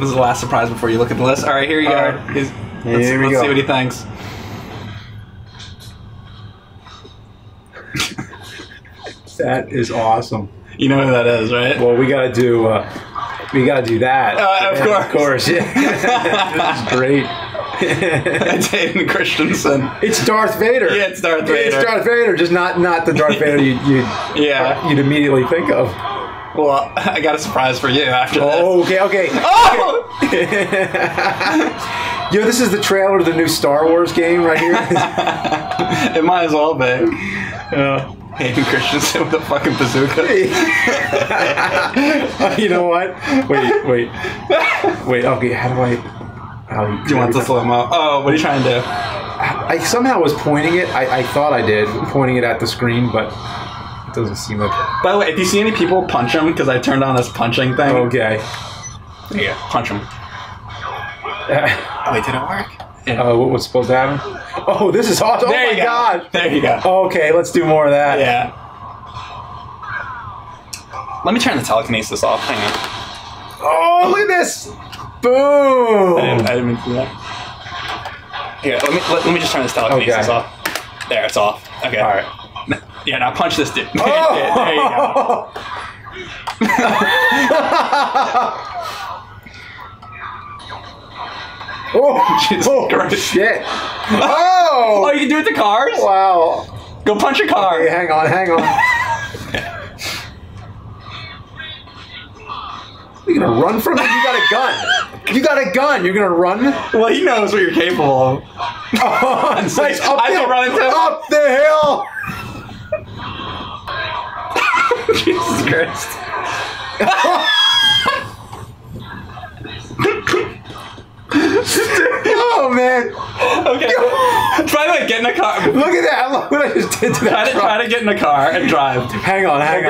What is the last surprise before you look at the list? All right, here you are. Let's see what he thinks. That is awesome. You know who that is, right? Well, we gotta do that. Of course, yeah. This is great. It's Hayden Christensen. It's Darth Vader. Yeah, it's Darth Vader. It's Darth Vader, just not the Darth Vader you'd immediately think of. Well, I got a surprise for you after this. Oh, okay. Oh! Okay. Yo, this is the trailer to the new Star Wars game right here. It might as well be. Hayden Christensen with a fucking bazooka. You know what? Wait, okay, how do I... Do you want the slow-mo? Oh, what are you trying to do? I somehow was pointing it. I thought I did, pointing it at the screen, but... It doesn't seem like it. By the way, if you see any people, punch them, because I turned on this punching thing. Okay. There you go. Punch them. Wait, did it work? Yeah. What was supposed to happen? Oh, this is awesome. There oh my gosh. There you go. Okay, let's do more of that. Yeah. Let me turn the telekinesis off. Hang on. Oh, look at this. Boom. I didn't mean to do that. Here, let me just turn this telekinesis off. There, it's off. Okay. All right. Yeah, now punch this dude. Oh. Yeah, there you go. Oh, Jesus Christ. Shit. Oh! Oh, you can do it to cars? Wow. Go punch a car. Okay, hang on. You're going to run from it? You got a gun. You're going to run? Well, he knows what you're capable of. Oh, and so nice. Up the hill! Jesus Christ. Oh, man. Okay. Try to, like, get in a car. Look at that. Look what I just did to that truck. Try to get in a car and drive. Hang on. Like,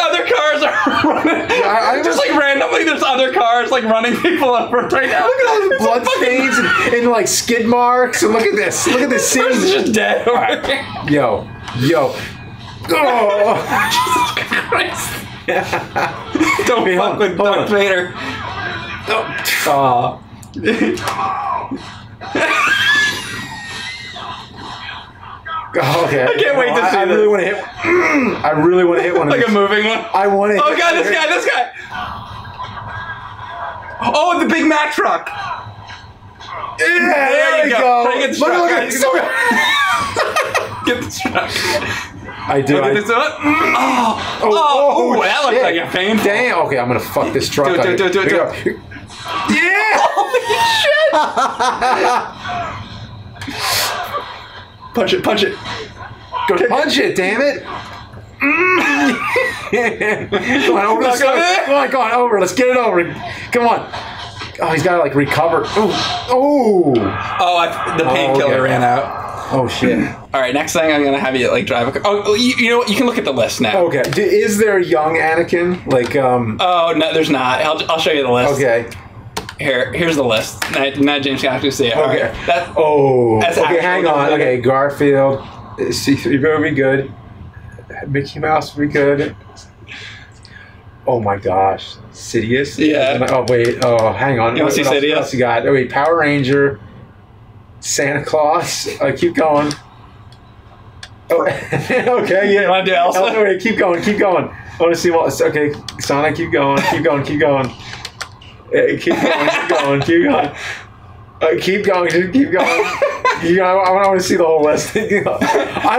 other cars are running. Just randomly, there's other cars like running people over right now. Look at all the blood stains and like skid marks. And look at this. Look at this scene. This person's just dead. Right. Yo. Oh, Jesus Christ. Yeah. Don't fuck with Darth Vader. Oh. Okay. I can't wait to see this. I really want to hit one of these. Like a moving one? I want to hit one. Oh, God, this guy. Oh, the Big Mac truck. Yeah, there you go. Try to get the truck. Look, so good. Get the truck. I do. Look at this one. Oh, that looks like a pain. Damn. Okay, I'm going to fuck this truck. Do it. Yeah. Holy shit. Punch it. Go punch it, damn it. Come on, over this. Come on, over. Let's get it over. Come on. Oh, he's got to, like, recover. Oh. Oh, the painkiller ran out. Oh, shit. All right, next thing I'm going to have you, like, drive a car. Oh, you know what? You can look at the list now. Okay. Is there a young Anakin? Like, Oh, no, there's not. I'll show you the list. Okay. Here's the list. Now James can actually see it. Okay. Right. Okay, hang on. Okay, Garfield. C-3PO would be good. Mickey Mouse would be good. Oh my gosh. Sidious? Yeah. Oh, wait. Oh, hang on. You want to see Sidious? What else you got? Oh, wait. Power Ranger. Santa Claus. Keep going. Oh, okay, yeah. You want to do Elsa? Oh, wait, keep going. I want to see what... Okay, Sonic, keep going. Keep going. You know, I want to see the whole list. I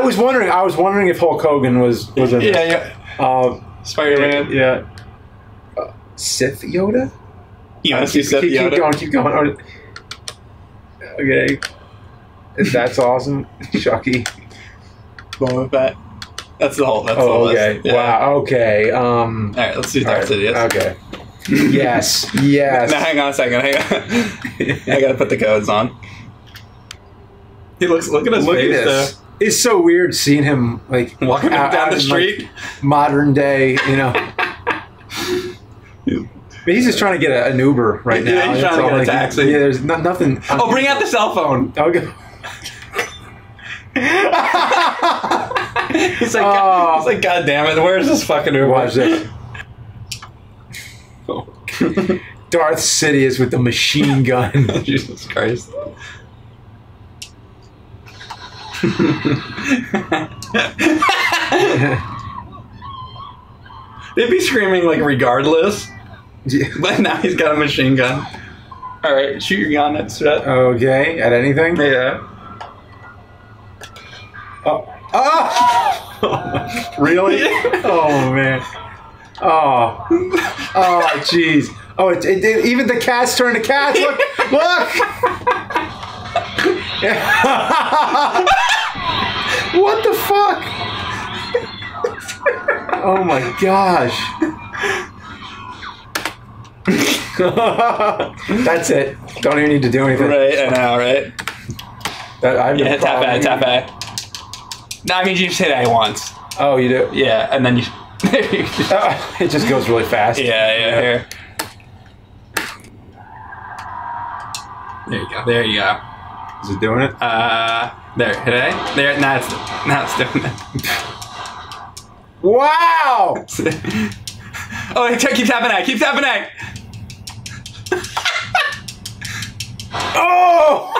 was wondering if Hulk Hogan was in this. Yeah. Spider-Man. Yeah. Sith Yoda? Yeah, Sith Yoda. Keep going. Okay. That's awesome. Chucky. Boba Fett. That's the whole list. Yeah. Wow, okay. All right, let's see Darth Sidious. Okay. Yes. Now, hang on a second. I gotta put the codes on. He looks. Look at his face. It's so weird seeing him like walking down the street, like, modern day. You know, but he's just trying to get an Uber right now. Yeah, he's trying to get a taxi. Yeah, there's nothing. Oh, bring out the cell phone. Okay. He's like, oh. He's like, God damn it, where's this fucking Uber? Watch this. Oh. Darth Sidious with the machine gun. Jesus Christ. They'd be screaming like regardless. Yeah. But now he's got a machine gun. Alright, shoot your gun at set. Okay, at anything? Yeah. Oh. Oh! Really? Oh, man. Oh. Oh, jeez. Oh, it, even the cats turn to cats. Look! Look! What the fuck? Oh, my gosh. That's it. Don't even need to do anything. Right, I know, right? That, I have yeah, no tap A, tap A. No, I mean, you just hit A once. Oh, you do? Yeah, and then you... it just goes really fast. Yeah, yeah, here. There you go, there you go. Is it doing it? There, hit A. There, now it's doing it. Wow! Oh, keep tapping A, keep tapping A! Oh!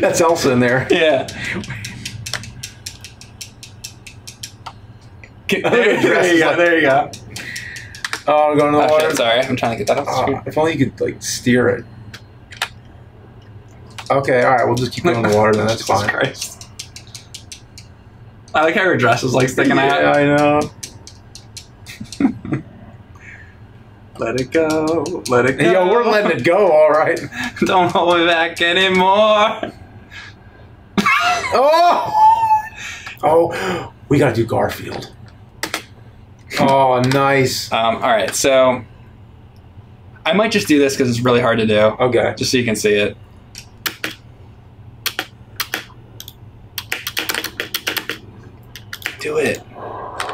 That's Elsa in there. Yeah. There you go. There you go. Oh, I'm going to the water. Shit, sorry, I'm trying to get that off the screen. If only you could like steer it. Okay, all right, we'll just keep going in the water. Then that's fine. Jesus Christ. I like how her dress is like sticking out. Yeah, I know. Let it go, let it go. Yo, we're letting it go, all right. Don't hold me back anymore. Oh! Oh, we gotta do Garfield. Oh, nice. All right, so I might just do this because it's really hard to do. Okay. Just so you can see it. Do it.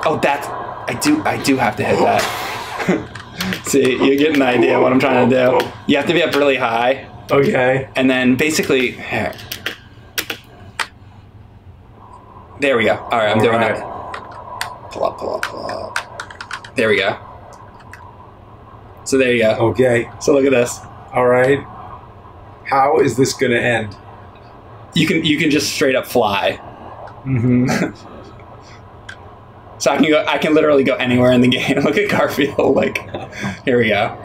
Oh, that's... I do have to hit that. See, you get an idea of what I'm trying to do. You have to be up really high. Okay. And then basically, here. There we go. All right, I'm doing it. Pull up, pull up, pull up. There we go. So there you go. Okay. So look at this. All right. How is this gonna end? You can just straight up fly. Mm-hmm. So I can go. I can literally go anywhere in the game. Look at Garfield. Like, here we go.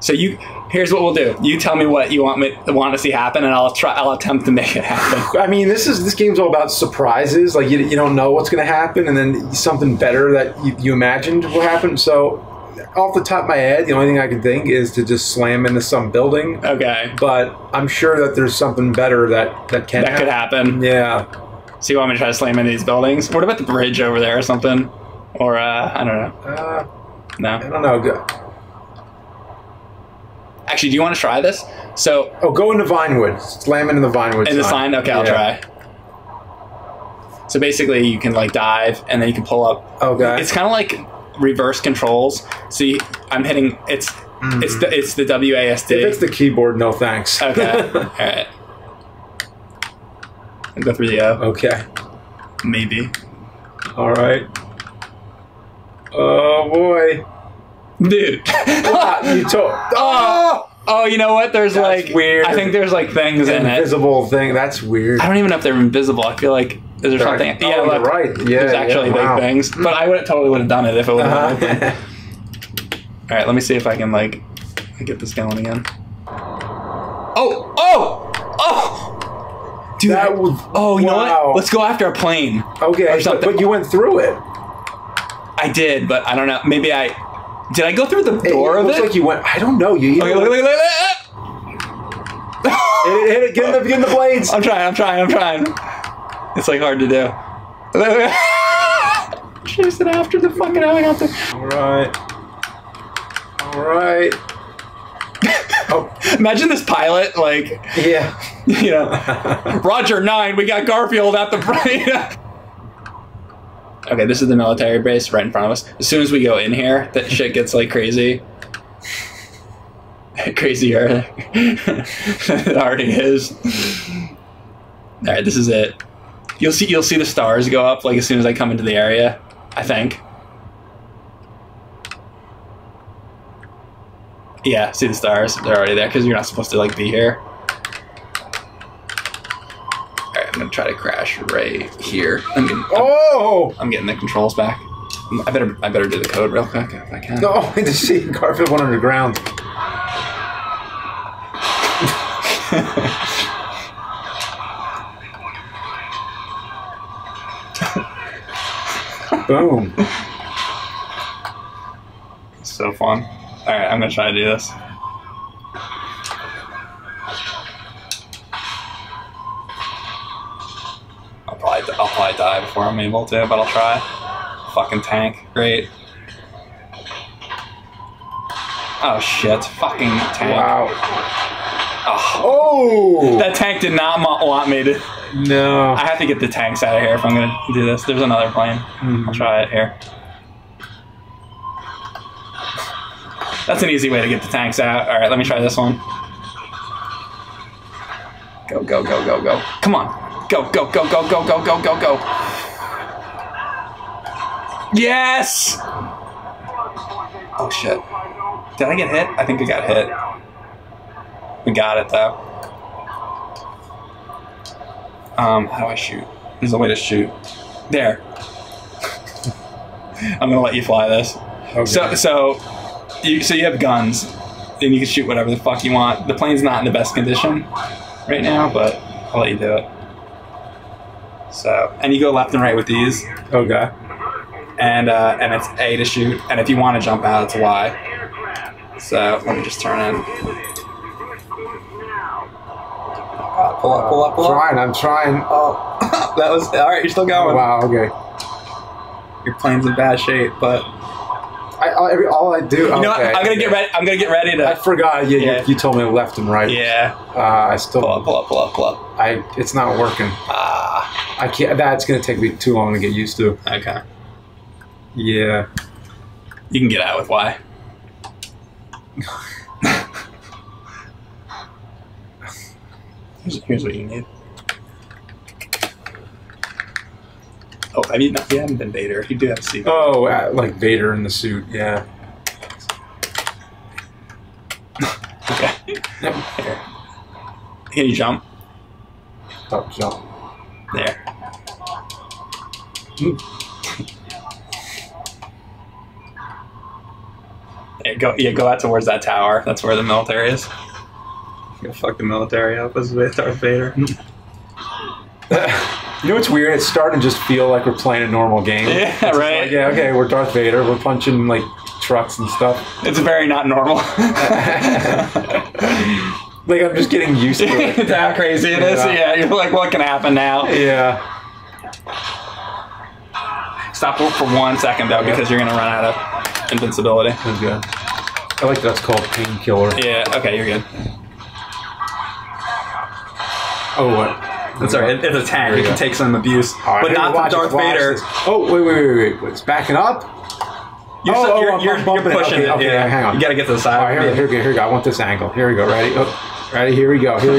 So you. Here's what we'll do. You tell me what you want to see happen, and I'll try. I'll attempt to make it happen. I mean, this game's all about surprises. Like you don't know what's going to happen, and then something better that you imagined will happen. So, off the top of my head, the only thing I can think is to just slam into some building. Okay. But I'm sure that there's something better that could happen. Yeah. So you want me to try to slam into these buildings? What about the bridge over there or something? Or, I don't know. No? I don't know. Good. Actually, do you want to try this? So... Oh, go into Vinewood. Slam into the Vinewood sign. In the sign? Okay, yeah. I'll try. So basically, you can, like, dive, and then you can pull up. Okay. It's kind of like reverse controls. See, I'm hitting... It's the WASD. If it's the keyboard, no thanks. Okay. All right. Go through the O. Okay. Maybe. All right. Oh boy, dude. You told. Oh. Oh, you know what? There's that's like weird. I think there's like things in it. Invisible thing. That's weird. I don't even know if they're invisible. I feel like is there something? Like, oh, yeah, look, right. Yeah. There's actually big things. But I totally would have done it if it would have been open. All right. Let me see if I can like get this going again. Oh. Oh. Oh. Dude, that was, oh, you know what? Let's go after a plane. Okay, or something. But you went through it. I did, but I don't know. Maybe I go through the door of it? It looks like you went. I don't know. You. Okay, look. Hit it! Get in the blades. I'm trying. It's like hard to do. Chase it after the fucking helicopter. All right. Oh. Imagine this pilot, like, yeah, you know, Roger 9, we got Garfield out the front. Okay, this is the military base right in front of us. As soon as we go in here, that shit gets like crazy. Crazier than it already is. All right, this is it. You'll see the stars go up like as soon as I come into the area, I think. Yeah, see the stars. They're already there because you're not supposed to like be here. All right, I'm gonna try to crash right here. I'm getting the controls back. I better do the code real quick if I can. No, I just see Garfield went underground. Boom. So fun. All right, I'm gonna try to do this. I'll probably die before I'm able to, but I'll try. Fucking tank, great. Oh shit, fucking tank. Wow. Oh! That tank did not want me to. No. I have to get the tanks out of here if I'm gonna do this. There's another plane. I'll try it here. That's an easy way to get the tanks out. All right, let me try this one. Go, go, go, go, go. Come on. Go, go, go, go, go, go, go, go, go. Yes! Oh, shit. Did I get hit? I think I got hit. We got it, though. How do I shoot? There's a way to shoot. There. I'm gonna let you fly this. Okay. So you have guns, and you can shoot whatever the fuck you want. The plane's not in the best condition right now, but I'll let you do it. So, and you go left and right with these. Okay. And it's A to shoot, and if you want to jump out, it's Y. So let me just turn in. Pull up, pull up, pull up. I'm trying. Oh, that was all right. You're still going. Oh, wow. Okay. Your plane's in bad shape, but. I'm gonna get ready to. I forgot. Yeah, you told me left and right. Yeah. I still pull up. It's not working. Ah. I can't. That's gonna take me too long to get used to. Okay. Yeah. You can get out with Y. Here's what you need. Oh, I mean, you haven't been Vader. You do have to see that. Oh, like Vader in the suit, yeah. Okay. Yep. Here. Can you jump? Oh, jump. There. There, go. Yeah, go out towards that tower. That's where the military is. Go fuck the military up as with Darth Vader. You know what's weird? It's starting to just feel like we're playing a normal game. Yeah, right. Like, yeah, okay, we're Darth Vader. We're punching, like, trucks and stuff. It's very not normal. Like, I'm just getting used to it. It's how crazy it is. Yeah, you're like, what can happen now? Yeah. Stop for 1 second, though, because you're going to run out of invincibility. That's good. I like that's called painkiller. Yeah, okay, you're good. Oh, what? That's all right. It's a tank. It can take some abuse, but not from Darth Vader. Oh, wait! It's backing up. You're pushing it. Okay, hang on. You gotta get to the side. All right, here we go. I want this angle. Here we go. Ready? Oh, ready? Here we go. You'll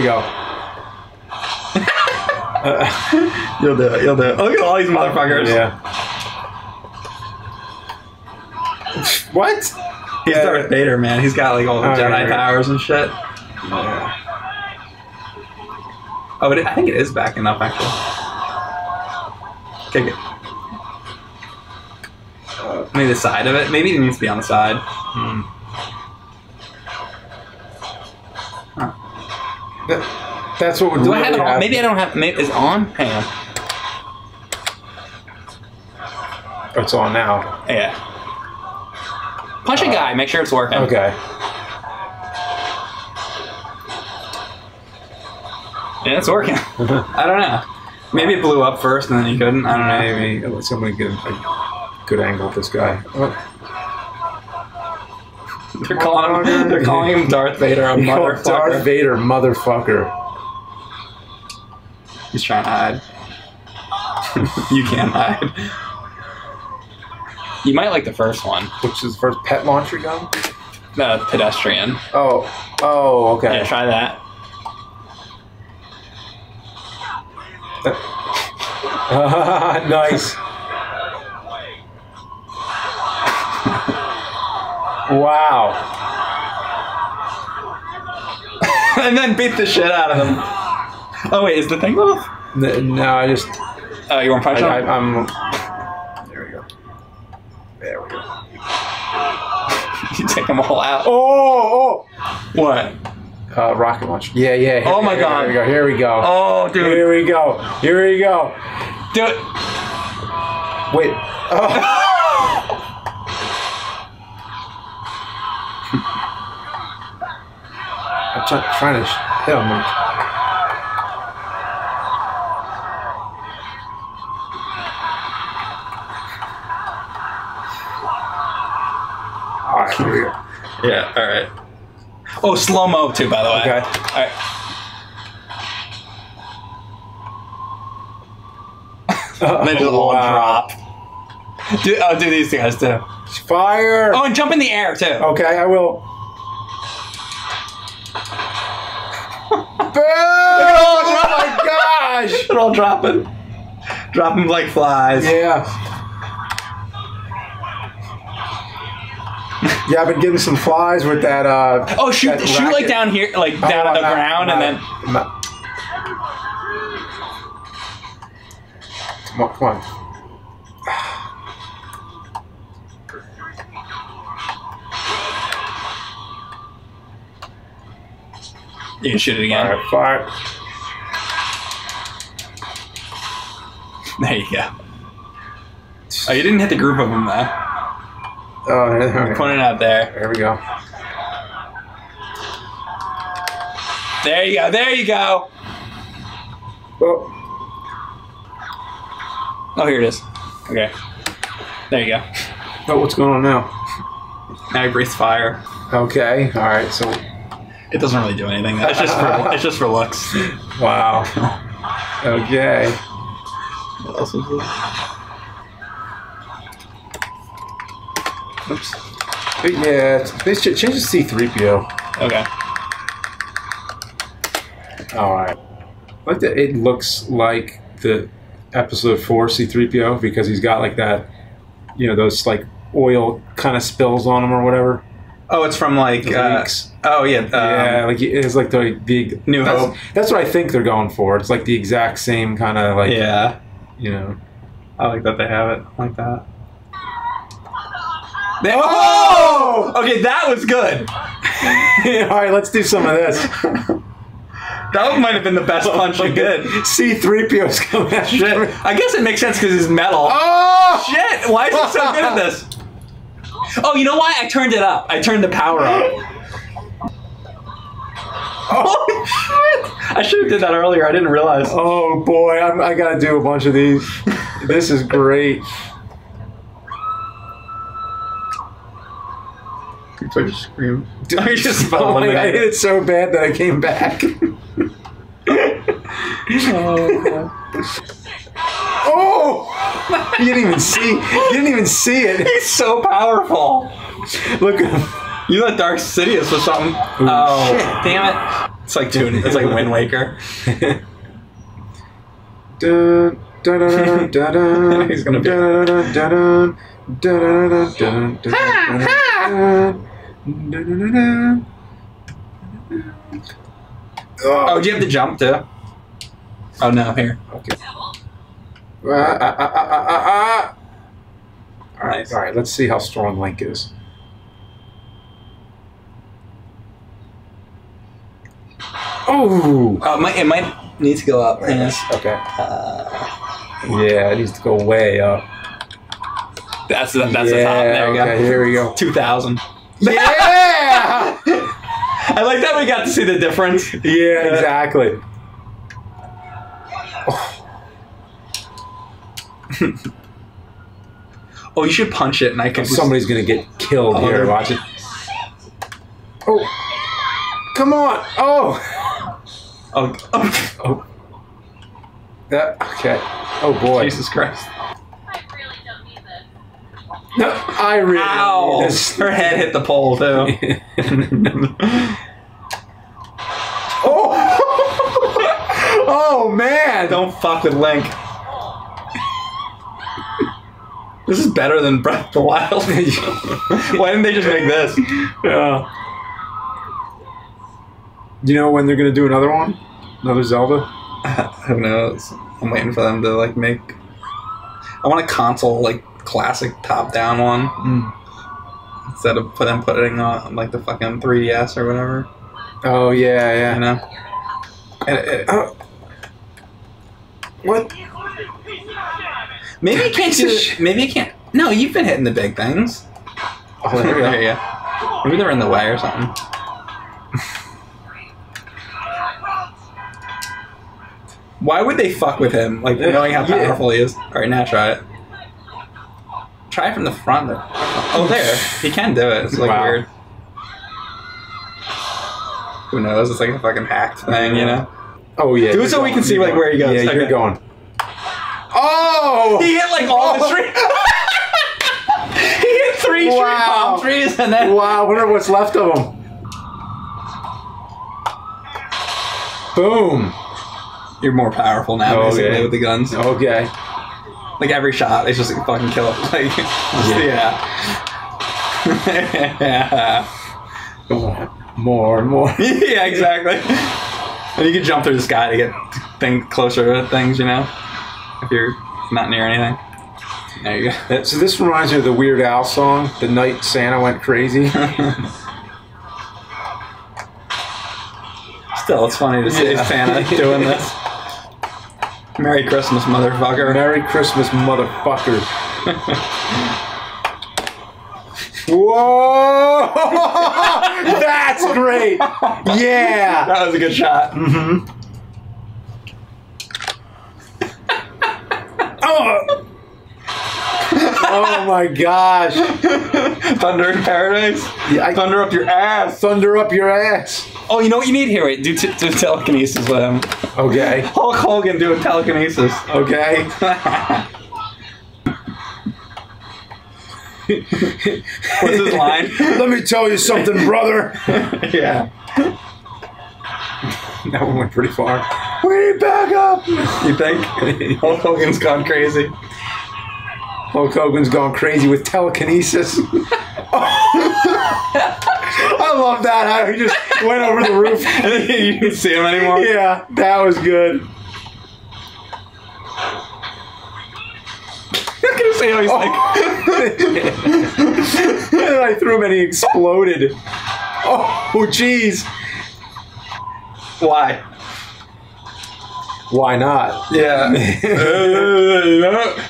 do it. Look at all these motherfuckers. Yeah. What? He's Darth Vader, man. He's got like all the Jedi powers and shit. Yeah. Oh, I think it is backing up, actually. Okay, good. Maybe the side of it. Maybe it needs to be on the side. Huh. That's what we're doing. Do I have it on? Maybe I don't have... Maybe it's on? Hang on. Oh, it's on now. Yeah. Punch a guy. Make sure it's working. Okay. Yeah, it's working. I don't know. Maybe it blew up first and then you couldn't. I don't know. Maybe somebody get a good angle at this guy. Oh. They're calling him Darth Vader, a motherfucker. Darth Vader, motherfucker. He's trying to hide. You can't hide. You might like the first one. Which is the first pet launcher gun? No, pedestrian. Oh, okay. Yeah, try that. Nice. Wow. And then beat the shit out of them. Oh wait, is the thing off? No, I just... Oh, you want to punch on? I'm... There we go. There we go. You take them all out. Oh! Oh! What? Rocket launch. Yeah, yeah. Oh my god. Here we go. Here we go. Oh, dude. Here we go. Here we go. Do it. Wait. Oh. I'm trying to hit him. All right. Here we go. Yeah. All right. Oh, slow-mo, too, by the way. Okay. All right. Maybe a little drop. Do, oh, do these guys, too. Fire! Oh, and jump in the air, too. Okay, I will. Boom! Oh, my gosh! They're all dropping. Dropping like flies. Yeah. Yeah, I've been getting some flies with that. Oh, shoot! That shoot like down here, like down on the ground, and then. Come on! Come on! You can shoot it again. All right, fire! There you go. Oh, you didn't hit the group of them though. Oh, okay. Put it out there. There we go. There you go. There you go. Oh, oh, here it is. Okay. There you go. Oh, what's going on now? Now he breathes fire. Okay. All right. So it doesn't really do anything. It's just for it's just for looks. Wow. Okay. What else is this? Oops. But yeah, they should change to C-3PO. Okay. Alright. Like that, it looks like the episode 4 C-3PO because he's got like that, you know, those like oil kind of spills on him or whatever. Oh, it's from like leaks. Oh yeah. Yeah, like it's like the New Hope. That's what I think they're going for. It's like the exact same kind of like. Yeah. You know. I like that they have it like that. Oh! Okay, that was good. Yeah, all right, let's do some of this. That one might have been the best punch you did. C-3PO's coming out. Shit. I guess it makes sense because he's metal. Oh! Shit, why is he so good at this? Oh, you know why? I turned it up. I turned the power up. Oh, shit. I should have did that earlier. I didn't realize. Oh, boy. I got to do a bunch of these. This is great. So I just screamed. Dude, I just fell in. I hit it so bad that I came back. Oh! You didn't even see. You didn't even see it. He's so powerful. Look at him. You let Darth Sidious or something. Ooh, oh, shit. Damn it! It's like dude. It's like Wind Waker. Dun dun dun dun dun. He's gonna be. Dun dun dun dun dun dun. Ha ha! Oh, do you have to jump too? Oh no, here. Okay. All right, all right. Let's see how strong Link is. Oh, it might need to go up. Yes. Okay. Yeah, it needs to go way up. That's the top. There we go. Here we go. 2,000. Yeah! I like that we got to see the difference. Yeah, exactly. Oh, oh you should punch it and I can... Somebody's going to get killed here. Watch it. Oh. Come on. Oh. Oh. Oh. Oh. That... Okay. Oh, boy. Jesus Christ. No, I really. Ow! Her head hit the pole, too. Oh! Oh, man! Don't fuck with Link. This is better than Breath of the Wild. Why didn't they just make this? Yeah. You know when they're gonna do another one? Another Zelda? Who knows? I'm waiting for them to like make. I want a console like classic top-down one instead of putting on like the fucking 3DS or whatever. Oh yeah, yeah. You know. What? Maybe you can't do this. Maybe you can't. No, you've been hitting the big things. Oh, there we go. Yeah. Maybe they're in the way or something. Why would they fuck with him? Like, knowing how powerful he is. Alright, now try it. Try it from the front. Oh, there. He can do it. It's like weird. Who knows? It's like a fucking hacked thing, you know? Oh, yeah. Do it so we can see like where he goes. Yeah, you're going. Oh! He hit like all the trees. He hit three palm trees and then. Wow, I wonder what's left of them. Boom. You're more powerful now, basically, with the guns. Okay. Like every shot, they just like, fucking kill it. Like, More and more. Yeah, exactly. And you can jump through the sky to get closer to things, you know? If you're not near anything. There you go. So this reminds me of the Weird Al song, The Night Santa Went Crazy. Still, it's funny to see Santa doing this. Merry Christmas, motherfucker. Merry Christmas, motherfucker. Whoa! That's great! Yeah! That was a good shot. Mm-hmm. Oh! Oh my gosh. Thunder in Paradise? Yeah, thunder up your ass. Thunder up your ass. Oh, you know what you need here? Wait, do telekinesis with him. Okay. Hulk Hogan doing telekinesis. Okay. What's his line? Let me tell you something, brother. Yeah. That one went pretty far. We need backup. You think? Hulk Hogan's gone crazy. Hulk Hogan's gone crazy with telekinesis. I love that, how he just went over the roof. You didn't see him anymore? Yeah, that was good. I can see how he's like... And then I threw him and he exploded. Oh, jeez. Why? Why not? Yeah.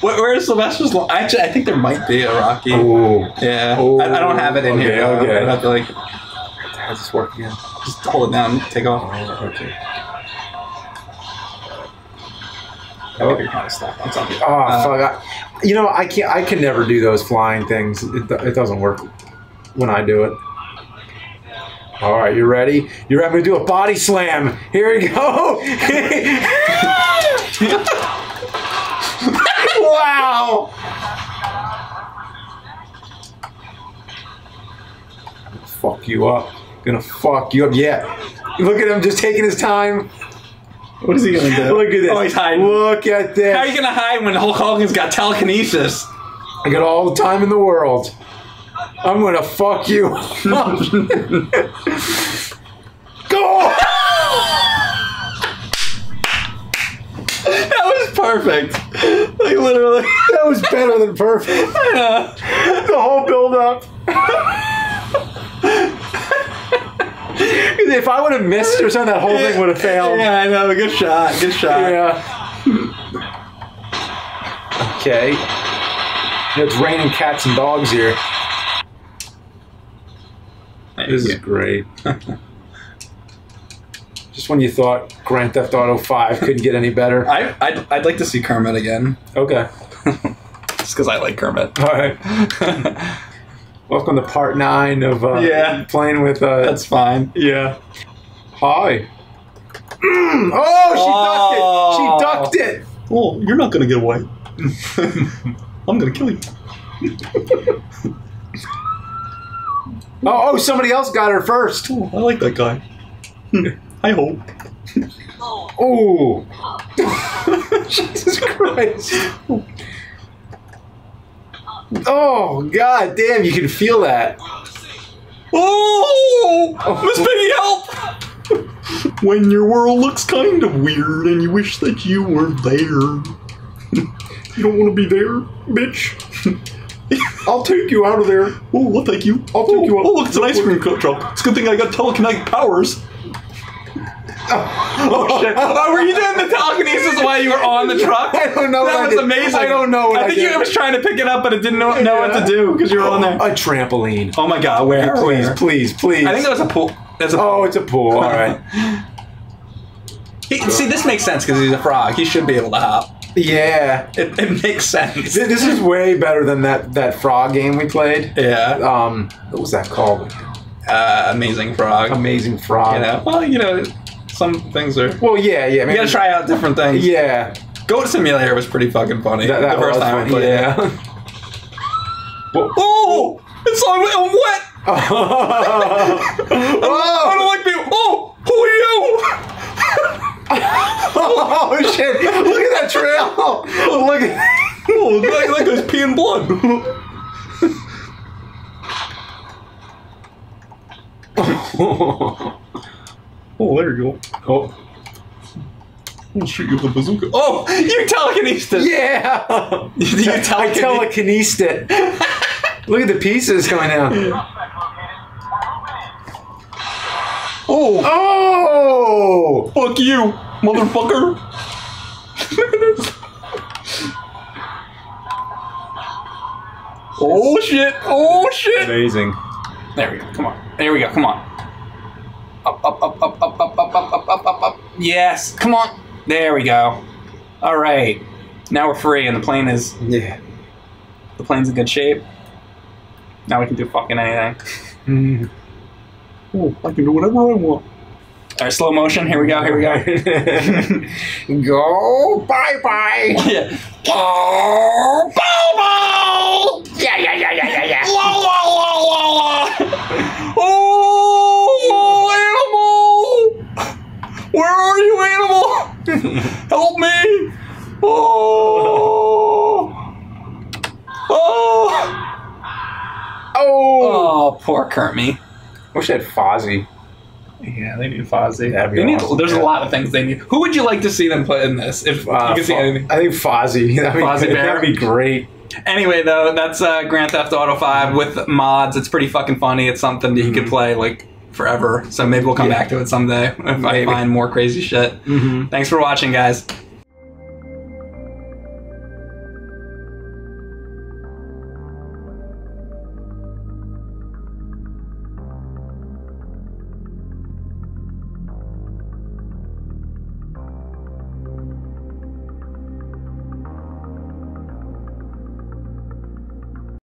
Where is Sylvester's? Actually, I think there might be a Rocky. Ooh. Yeah. Ooh. I don't have it in here. Okay. I have to like. How's this work again? Just hold it down. Take off. Oh, okay. You're kind of stuck. That's okay. Oh fuck! You know, I can't. I can never do those flying things. It doesn't work when I do it. All right, you ready? You're having to do a body slam. Here we go. Wow. I'm gonna fuck you up. Yeah. Look at him just taking his time. What is he going to do? Look at this. Oh, he's hiding. Look at this. How are you going to hide when Hulk Hogan's got telekinesis? I got all the time in the world. I'm gonna fuck you. Go! That was perfect. Like literally, that was better than perfect. I know. The whole build-up. If I would have missed or something, that whole thing would have failed. Yeah, I know. Good shot. Good shot. Yeah. Okay. It's raining cats and dogs here. This is great. Just when you thought Grand Theft Auto 5 couldn't get any better. I'd like to see Kermit again. Okay. Just because I like Kermit. All right. Welcome to part 9 of playing with... That's fine. Yeah. Hi. Oh, she ducked it. She ducked it. Well, you're not going to get away. I'm going to kill you. Oh, somebody else got her first. Ooh, I like that guy. I hope. Oh. Jesus Christ. Oh, god damn, you can feel that. Oh! Miss Piggy, help! When your world looks kind of weird and you wish that you weren't there. You don't want to be there, bitch. I'll take you out of there. Oh, well, thank you. I'll take you out. Oh, look, it's an ice cream truck. It's a good thing I got telekinetic powers. Oh shit! Oh, were you doing the telekinesis while you were on the truck? I don't know. That was amazing. I don't know. I think you was trying to pick it up, but it didn't know what to do because you were on there. A trampoline. Oh my god! Where? Please, please, please. I think that was a pool. That's a pool. Oh, it's a pool. All right. See, this makes sense because he's a frog. He should be able to hop. Yeah, it makes sense. This is way better than that frog game we played. Yeah. What was that called? Amazing Frog. Amazing Frog. You know, well, you know, some things are. Well, yeah, yeah. Maybe you gotta try out different things. Yeah. Goat Simulator was pretty fucking funny. That the first time I played it. Oh, it's so wet. I don't like being. Oh, who are you? Oh shit! Look at that trail! Oh, look at that! Oh, look at there's pee and blood! Oh, there you go. Oh. I'll shoot you with a bazooka. Oh! You telekinesis! Yeah! I telekinesis it. Look at the pieces coming out. Oh! Oh! Fuck you, motherfucker! Oh shit! Oh shit! Amazing. There we go. Come on. There we go. Come on. Up, up, up, up, up, up, up, up, up, up, up, up. Yes. Come on. There we go. All right. Now we're free, and the plane is. Yeah. The plane's in good shape. Now we can do fucking anything. Oh, I can do whatever I want. All right, slow motion. Here we go. Here we go. Go bye bye. Yeah. Oh, bye bye. Yeah, yeah, yeah, yeah, yeah, yeah. La la la la la. Oh, animal! Where are you, animal? Help me! Oh, oh, oh! Oh, poor Kermit. I wish they had Fozzie. Yeah, they need Fozzie. Awesome. There's a lot of things they need. Who would you like to see them put in this? If you could see anything? I think Fozzie. That'd be great. Anyway, though, that's Grand Theft Auto 5 with mods. It's pretty fucking funny. It's something that you could play like forever. So maybe we'll come back to it someday if I find more crazy shit. Thanks for watching, guys.